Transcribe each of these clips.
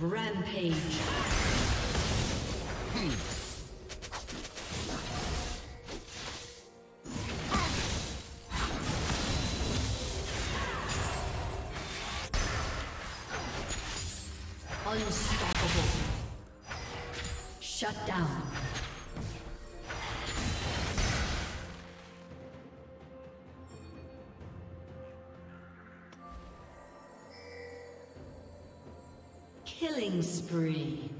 Rampage. Unstoppable. Shut down. Killing spree.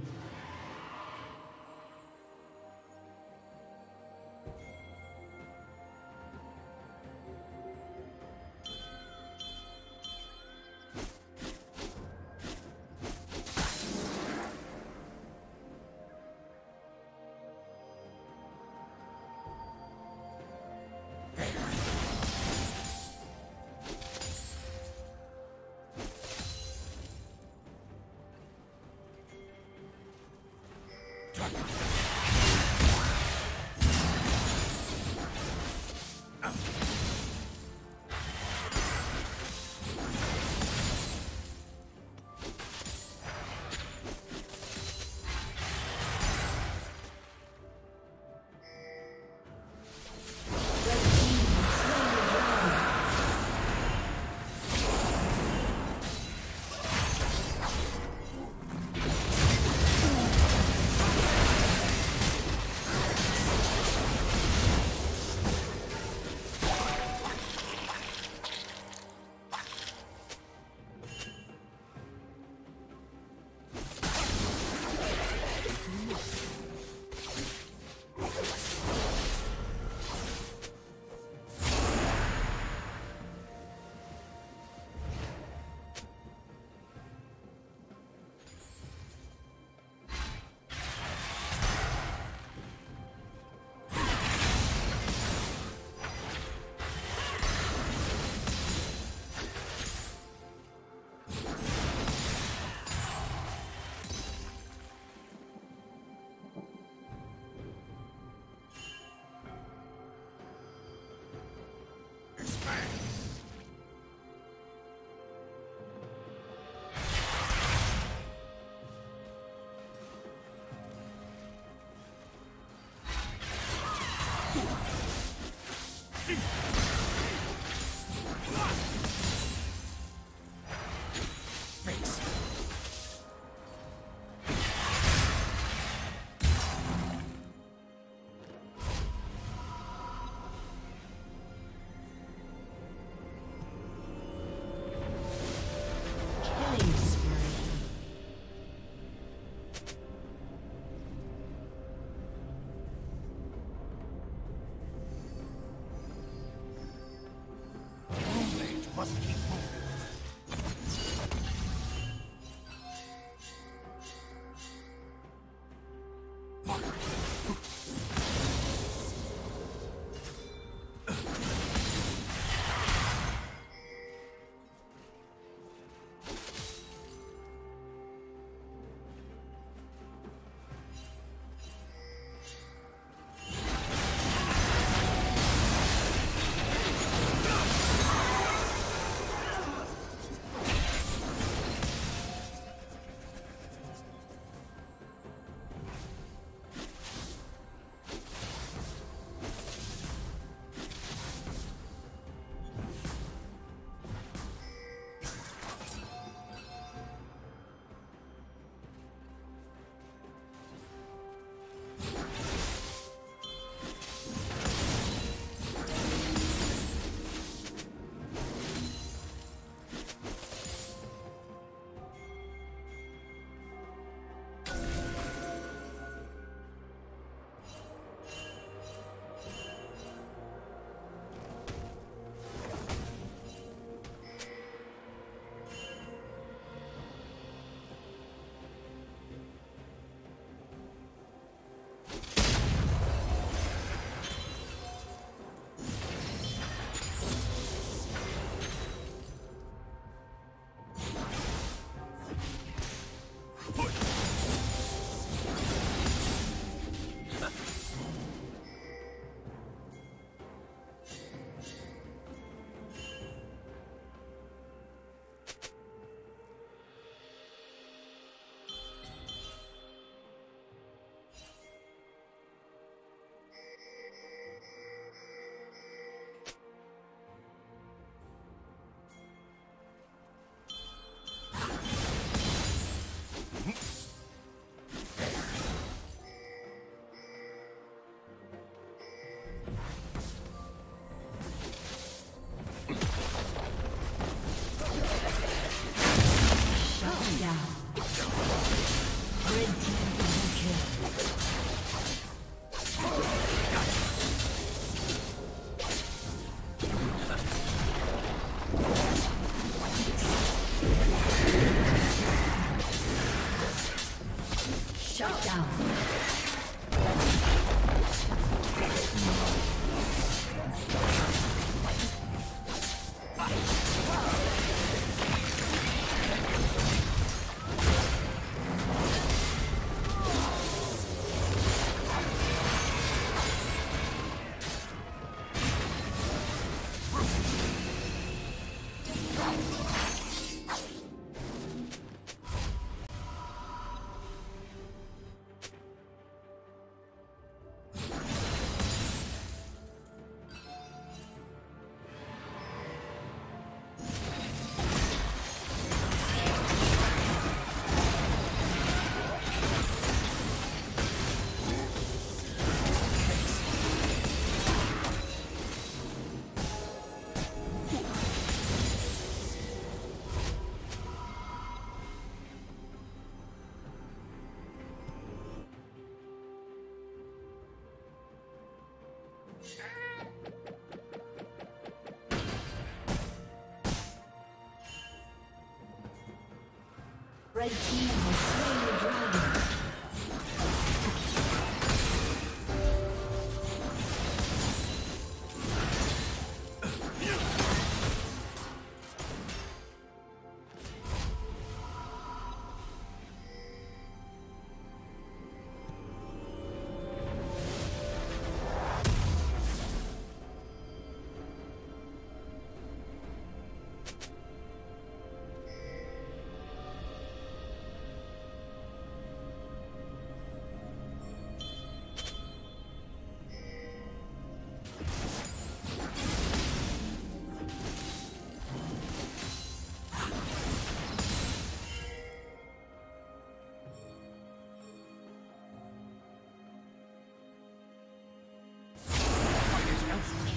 Red team has slain the dragon.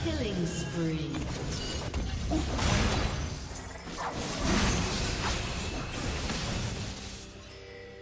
Killing spree. Down.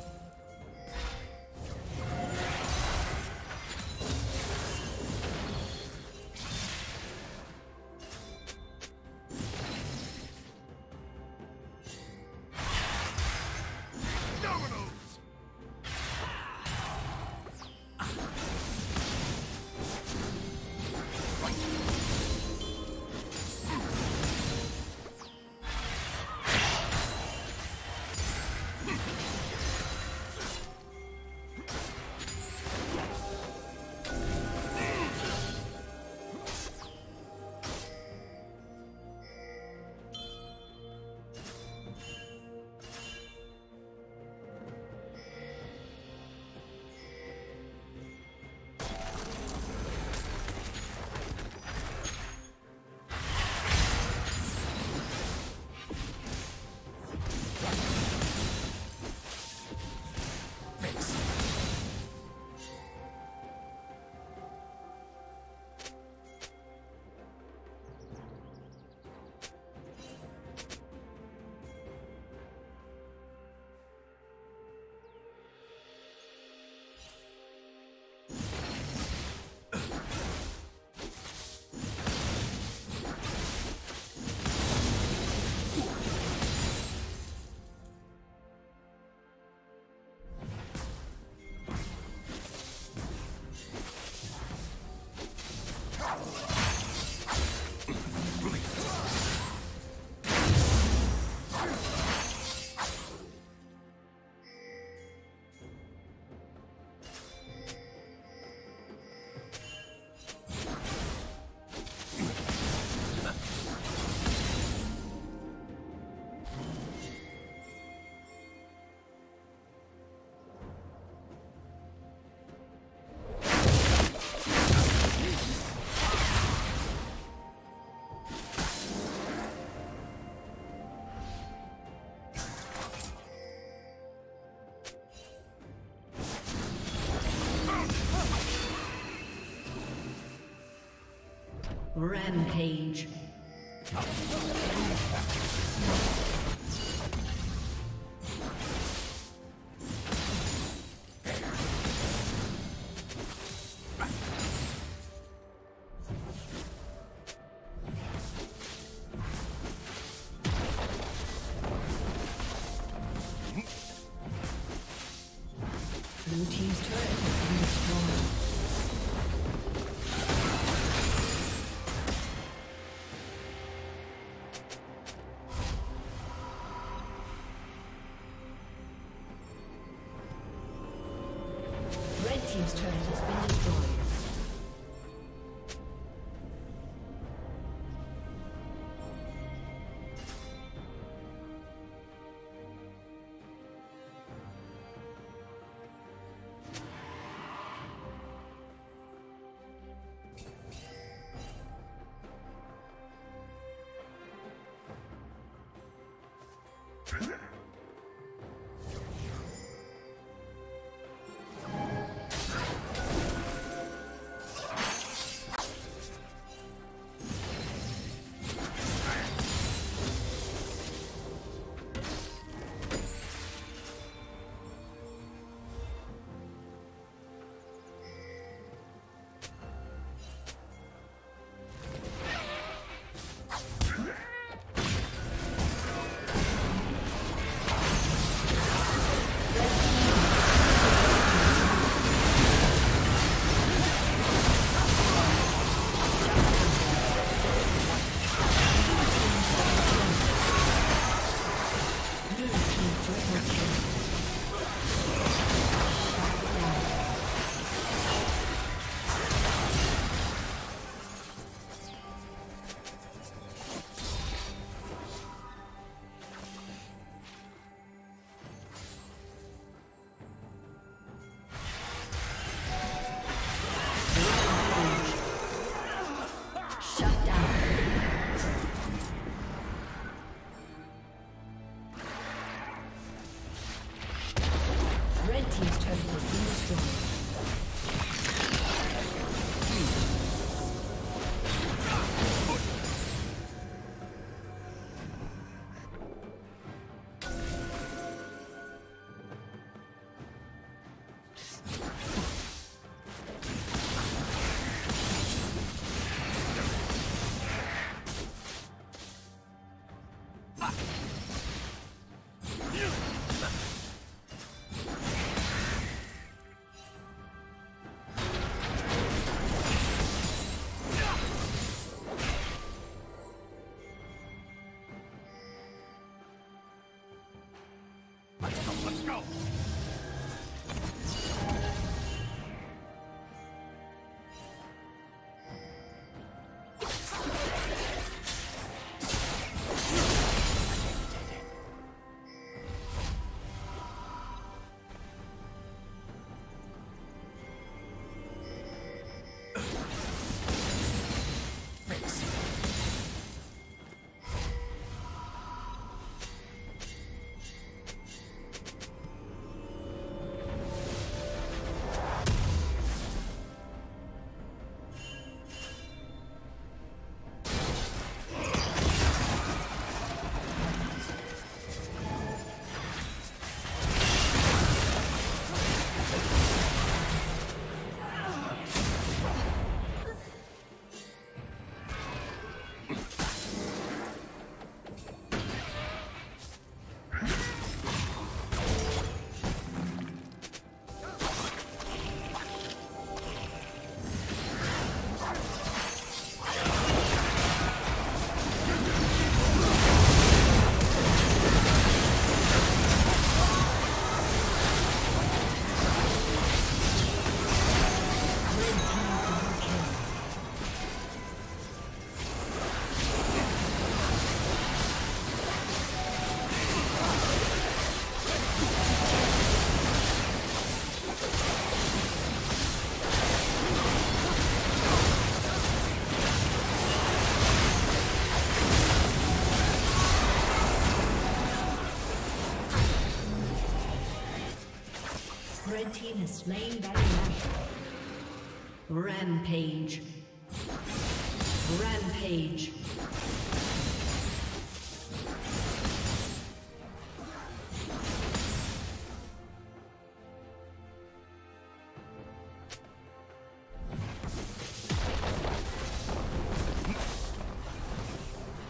Rampage. Blue team's turret has been destroyed. Team's turret has been destroyed. Red team has slain Baron Nashor. Rampage. Rampage.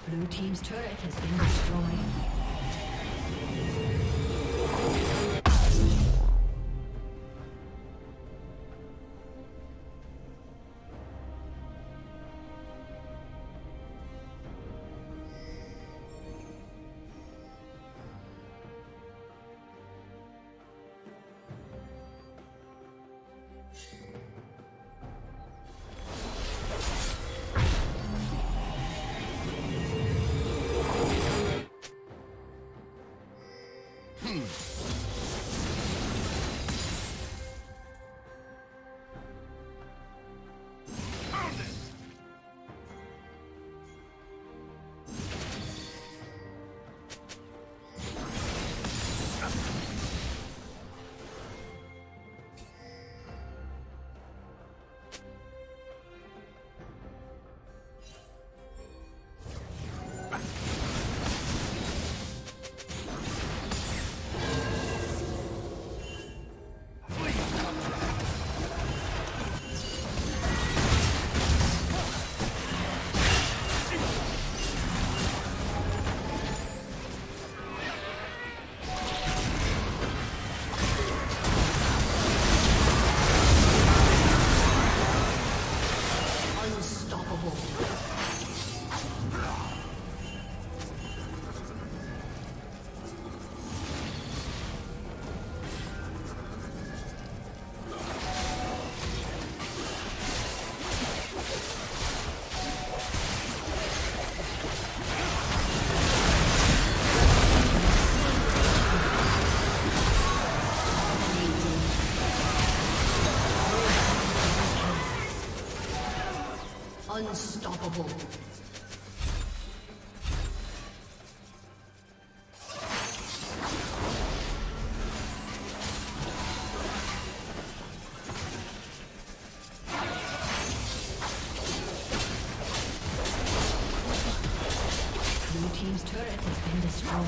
Blue team's turret has been destroyed. Unstoppable. Blue team's turret has been destroyed.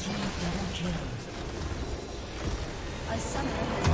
Double kill. A summoner.